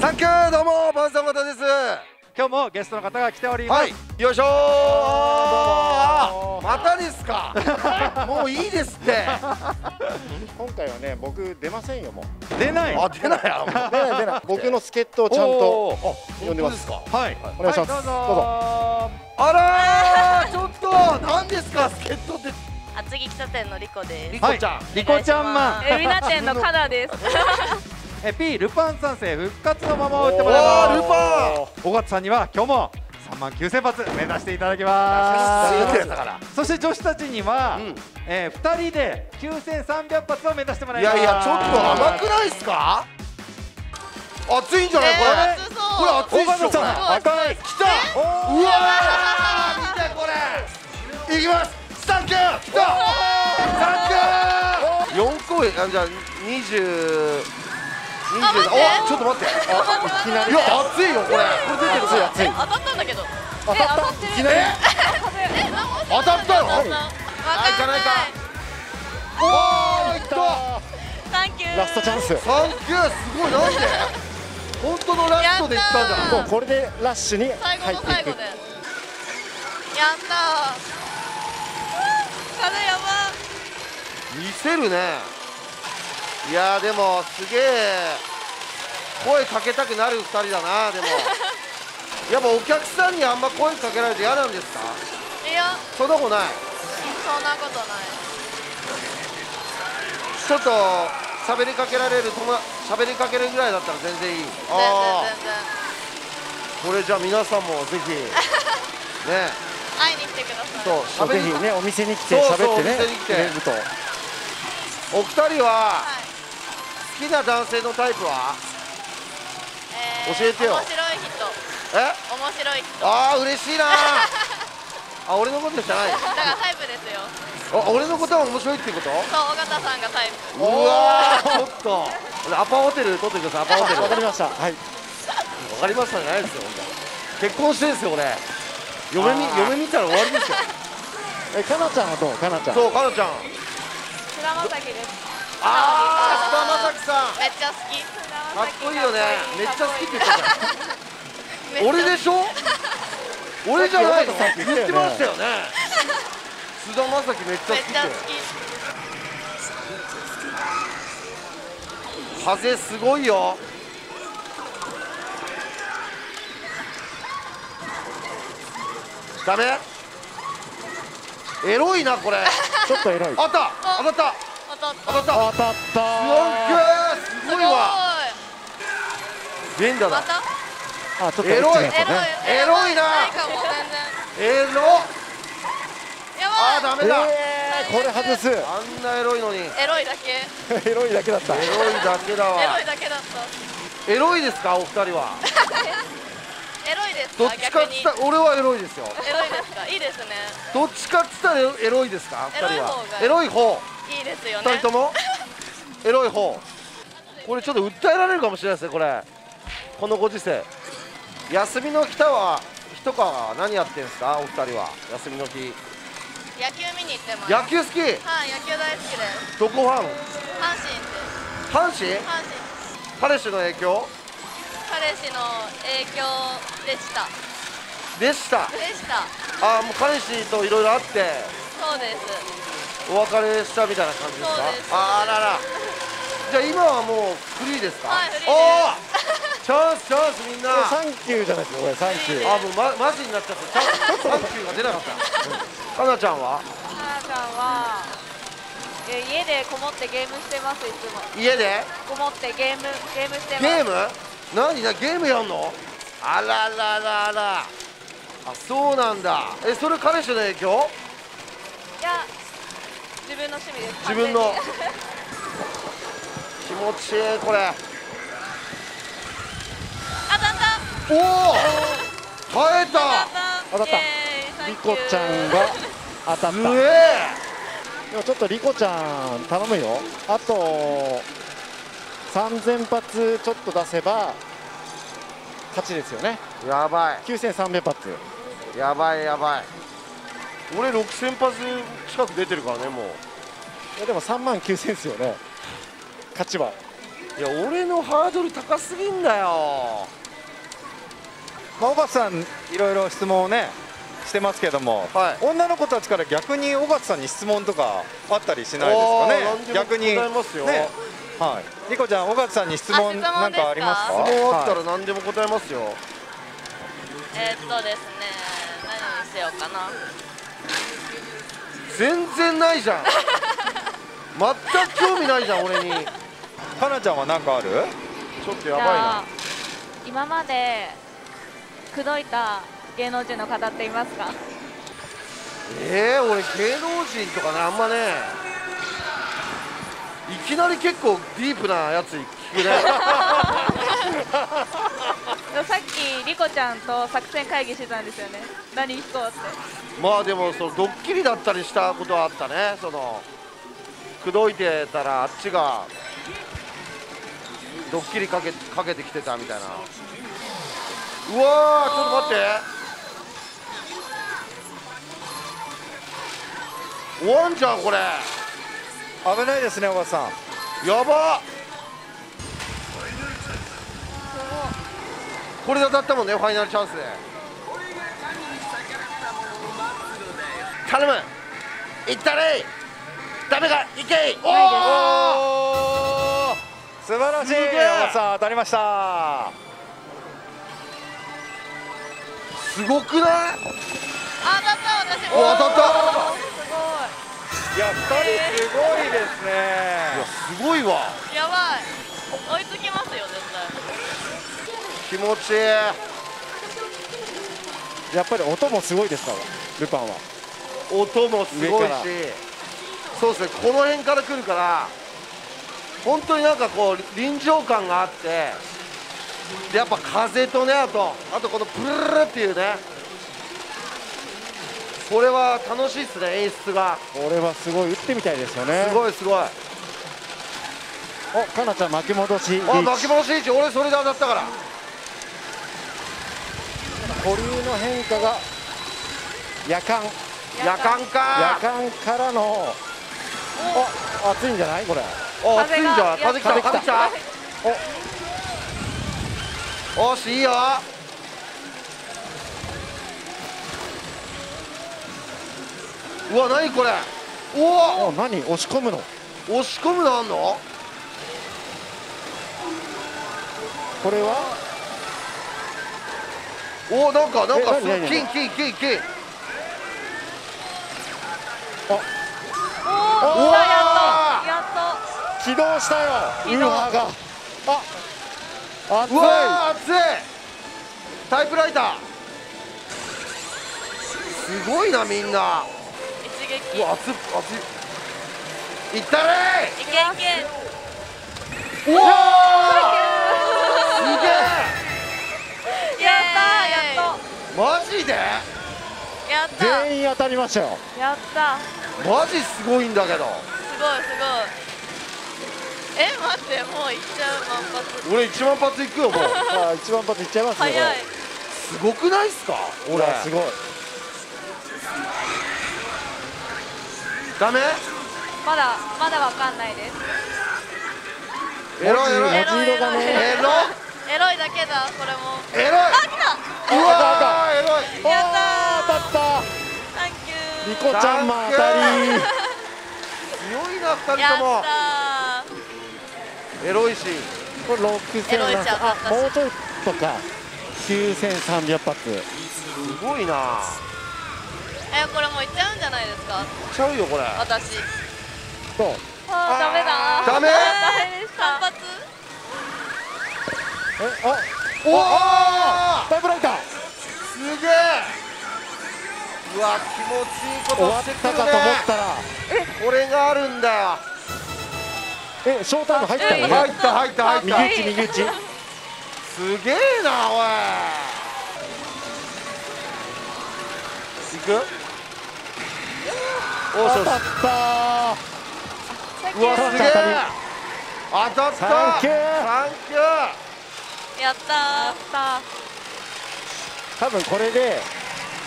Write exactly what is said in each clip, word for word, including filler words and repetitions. サンキュー。どうもパンサー尾形です。今日もゲストの方が来ております。はい、よいしょー。あ、またですか。もういいですって。今回はね、僕出ませんよもう。出ない。あ、出ない。出ない出ない。僕の助っ人をちゃんと呼んでます。はい。お願いします。どうぞ。あらー、ちょっと何ですか助っ人って。厚木北店のリコです。リコちゃん。リコちゃんマン。海老名店のカナです。P ルパン三世復活のままを打ってもらいます。尾形さんには今日もさんまんきゅうせんぱつ目指していただきます。そして女子たちには、うんえー、ふたりできゅうせんさんびゃくぱつを目指してもらいます。いやいやちょっと甘くないですか。熱いんじゃない、えー、これこれ熱いっしょ。赤いきた。うわー見てこれいきます。サンキューきた。サンキューよんこ。えじゃあにじゅうちょっと待って、いや熱いよこれ。これ出てる。熱い熱い。当たったんだけど。当たった。いきなり。当たったの？いかないか。おおいった。サンキュー。ラストチャンス。サンキューすごい。なんで？本当のラストでいったんだ。もうこれでラッシュに入っていく。最後の最後で。やった。あれやば。見せるね。いやーでもすげえ声かけたくなるふたりだな。でもやっぱお客さんにあんま声かけられて嫌なんですか。いやそんなことない。そんなことない。ちょっと喋りかけられる友喋りかけるぐらいだったら全然いい。ああこれじゃあ皆さんもぜひね会いに来てください。そうぜひねお店に来て喋ってねくれると。お二人は、はい好きな男性のタイプは、えー、教えてよ。面白い人。え？面白い人。ああ嬉しいな。あ俺のことじゃない。だからタイプですよ。あ俺のことは面白いってこと？そう尾形さんがタイプ。うわーちょっと。アパホテル取ってください。アパホテル。わかりました。はい。わかりましたじゃないですよ。結婚してんですよ俺。嫁み嫁見たら終わりですよ。えかなちゃんはどう？かなちゃん。そうかなちゃん。菅田将暉です。ああ、菅田将暉さんめっちゃ好き。かっこいいよね。めっちゃ好きって言ってた。俺でしょ。俺じゃないの。言ってましたよね。菅田将暉めっちゃ好きって。風すごいよ。ダメ？エロいなこれ。ちょっとエロい。あった。当たった。当たった当たったすごいわ。連打だ。あちょっとエロいエロいなエロ。あダメだこれ外す。あんなエロいのにエロいだけエロいだけだった。エロいだけだわ。エロいだけだった。エロいですかお二人は。エロいですか。どっちかっつったら俺はエロいですよ。エロいですか。いいですね。どっちかっつったらエロいですか。二人はエロい方いいですよね。ふたりともエロい方。これちょっと訴えられるかもしれないですね。これこのご時世休みの日は一川は何やってんですかお二人は。休みの日野球見に行ってます。野球好き。はい野球大好きです。どこファン。阪神です。阪神阪神。彼氏の影響彼氏の影響でしたでしたでした。ああもう彼氏といろいろあってそうですお別れしたみたいな感じですか。あらら。じゃあ今はもうフリーですか。おお。チャンスチャンスみんな。サンキューじゃないですかこれサンキュー。あもうマジになっちゃった。サンキューが出なかった。かなちゃんは？かなちゃんは家でこもってゲームしてますいつも。家で？こもってゲームゲームしてます。ゲーム？何だゲームやんの？あらららら。あそうなんだ。えそれ彼氏の影響？いや。自分の趣味です。自分の気持ちいいこれ。当たった。おお。耐えた。当たった。リコちゃんが当たった。うええ。でもちょっとリコちゃん頼むよ。あとさんぜんぱつちょっと出せば勝ちですよね。やばい。きゅうせんさんびゃくぱつ。やばいやばい。俺ろくせんぱつ近く出てるからねもう。いやでもさんまんきゅうせんですよね勝ちは。いや俺のハードル高すぎんだよ。まあ、小勝さんいろいろ質問をねしてますけども、はい、女の子たちから逆に小勝さんに質問とかあったりしないですかね。逆にね、はい、リコちゃん、小勝さんに質問なんかありますか。質問あったら何でも答えますよ。はい、えーっとですね、何にしようかな。全然ないじゃん。全く興味ないじゃん俺に。かなちゃんは何かある？ちょっとやばいな。今まで口説いた芸能人の方っていますか？ええー、俺芸能人とかねあんまね。いきなり結構ディープなやつ聞くね。さっきリコちゃんと作戦会議してたんですよね。何聞こうって。まあでもそのドッキリだったりしたことはあったね。その口説いてたらあっちがドッキリかけかけてきてたみたいな。うわー、ちょっと待って。終わんじゃんこれ。危ないですね、おばさん。やば。これで当たったもんね、ファイナルチャンスで。頼む。いったれ。ダメか、いけ。おお。素晴らしい。おばさん、当たりました。すごくない。当たった、私。お、当たった。いや、二人すごいですね、えー、いやすごいわ、やばい、追いつきますよ絶対。気持ちいい。やっぱり音もすごいですからルパンは。音もすごいし、そうですね、この辺から来るから本当になんかこう臨場感があって、でやっぱ風とね、あとあとこのプルルルっていうね、これは楽しいですね、演出が。これはすごい、打ってみたいですよね。すごいすごい。お、かなちゃん巻き戻し。あ、巻き戻しリーチ、俺それで当たったから。保留の変化が夜間。夜間か。夜間からの。あ、熱いんじゃないこれ。あ、熱いんじゃん。風来た、風来た。お。おし、いいよ。うわ、何これ。おお、何押し込むの。押し込むのあんの。これは。おお、なんか、なんか、金、金、金、金。あ。おお、やっと、やっと。起動したよ。ウーハーが。あ。熱い。うわ、熱い。タイプライター。すごいな、みんな。うわ、熱っ熱い。いったれー。いけいけ。うわー。すげえ。やったやっと。マジで。やった。全員当たりましたよ。やった。マジすごいんだけど。すごいすごい。え、待って、もういっちゃう万発。俺一万発いくよもう。あ、一万発いっちゃいますね。早い。すごくないっすか。俺すごい。ダメ？まだまだわかんないです。エロいエロいエロいエロいエロいだけだこれも。エロい。あ、来た。うわー、エロい。やったー。当たった。サンキュー。リコちゃんも当たり。強いな二人とも。やったー。エロいし。これ六千。あ、もうちょっとか。九千三百発。すごいな。え、これもういっちゃうんじゃないですか。いっちゃうよこれ。私。そう。あ、ダメだ。ダメ。三発。え、あ、おお。タイプライター。すげえ。うわ、気持ちいいことしてくるね。終わったかと思ったら。え、これがあるんだよ。え、ショータイム入ったよね。入った入った入った。右打ち右打ち。すげえなおい。当たったー。うわ、すげえ。当たった。サンキュー。サンキュー。やったー。多分これで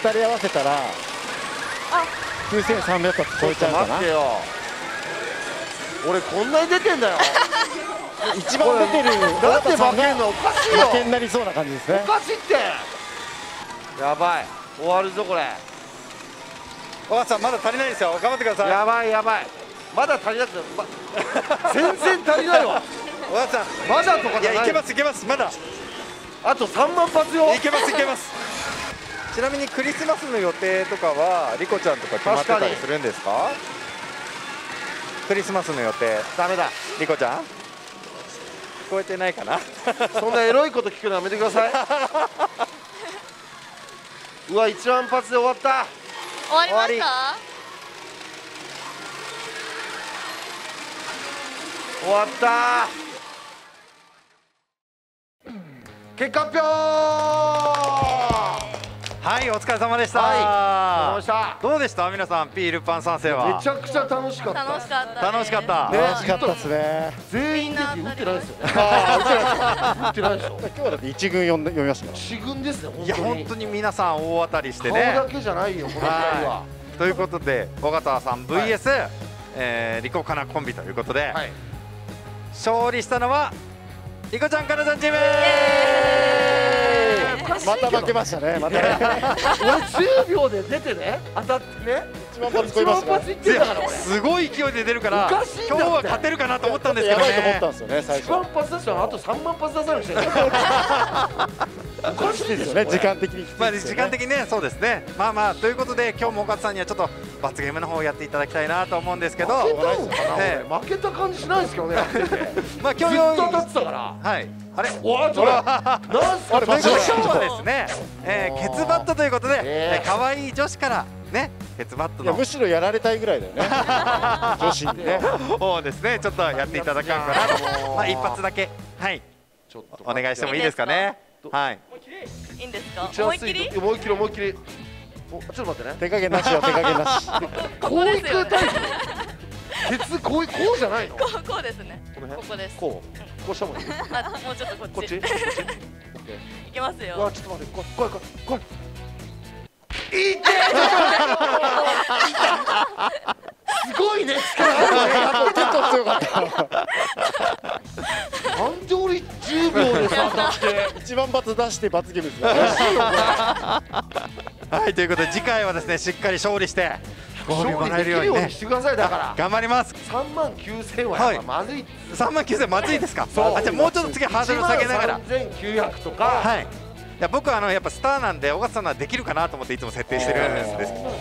二人合わせたらきゅうせんさんびゃく発超えちゃうかな。俺こんなに出てんだよ。一番出てるだって負けんのおかしいよ。負けになりそうな感じですね。おかしいって。やばい、終わるぞこれ。尾形さんまだ足りないですよ、頑張ってください。やばいやばい、まだ足りなくて、ま、全然足りないわ。尾形さんまだとかじゃない。いやいけますいけます、まだあとさんまん発よ。いけますいけます。ちなみにクリスマスの予定とかはリコちゃんとか決まってたりするんですか？クリスマスの予定ダメだ。リコちゃん聞こえてないかな。そんなエロいこと聞くのやめてください。うわ、一万発で終わった。終わりました。終わった結果発表。はい、お疲れ様でした。はい、どうでした皆さん、ピールパン三世は。めちゃくちゃ楽しかった。楽しかった楽しかった楽しかったですね。全員打ってないですよ。打ってないでしょ。今日はだって一軍読みました。一軍ですね。本当にいや本当に皆さん大当たりしてね。顔だけじゃないよこの回は。ということで尾形さん ブイエス リコカナコンビということで、勝利したのはリコちゃんカナちゃんチーム。また負けましたね。またね。俺じゅうびょうで出てね、当たってね。一番パチいました。すごい勢いで出るから、今日は勝てるかなと思ったんですけどね。やばいと思ったんですよね。最初。一番パチ出したらあと三万パチ出さなくちゃ。おかしいですよね。時間的に。まあ時間的にね、そうですね。まあまあということで今日も尾形さんにはちょっと罰ゲームの方をやっていただきたいなと思うんですけど。負けた感じしないですけどね。まあ今日ずっと当たってたから。はい。あれ、おー、それはなんすか。今日はですね、ケツバットということで、可愛い女子からね、ケツバットのむしろやられたいぐらいだよね。女子ね、そうですね、ちょっとやっていただけるかなと。まあ一発だけ、はい、ちょっとお願いしてもいいですかね。はい。いいんですか。思いっきり、思いっきり、思いっきり。ちょっと待ってね。手加減なしよ、手加減なし。こういくタイプ。ケツこう、こうじゃないの。こう、こうですね。ここです。こう、こうしたもんね。あ、もうちょっとこっち。こっち。いけますよ。わあ、ちょっと待って、こい、こい、こい、こい。いって。すごいね。ちょっと強かった。なんで俺じゅうびょうでさ、だって一番罰出して罰ゲームですよ。はい、ということで、次回はですね、しっかり勝利して。勝利できるようにしてください。だから頑張ります。三万九千はまずい。三万九千まずいですか。あ、じゃもうちょっと次ハードル下げながら。三千九百とか。はい。いや僕はあのやっぱスターなんで尾形さんはできるかなと思っていつも設定してるんですけど。三万九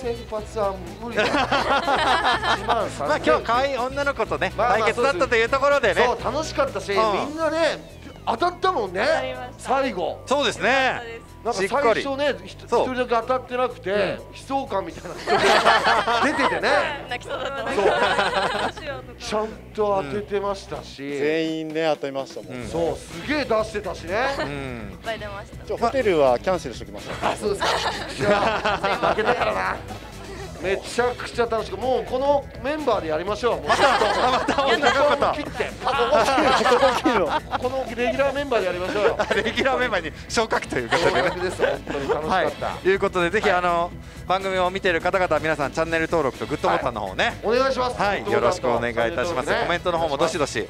千発は無理だ。まあ今日は可愛い女の子とね対決だったというところでね。そう楽しかったし、みんなね当たったもんね。最後。そうですね。なんか最初ね、一人だけ当たってなくて、悲壮感みたいな出ててね。泣きそうだった。ちゃんと当ててましたし、全員ね当てましたもん。そう、すげえ出してたしね。いっぱい出ました。ホテルはキャンセルしておきました。あ、そうですか。負けたからな。めちゃくちゃ楽しく、もうこのメンバーでやりましょう。またまたまた切って、このレギュラーメンバーでやりましょうよ。レギュラーメンバーに昇格ということで。本当に楽しかった。ということでぜひあの番組を見ている方々皆さんチャンネル登録とグッドボタンの方ねお願いします。はい、よろしくお願いいたします。コメントの方もどしどし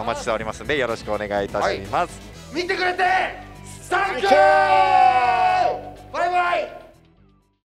お待ちしておりますのでよろしくお願いいたします。見てくれてサンキュー。バイバイ。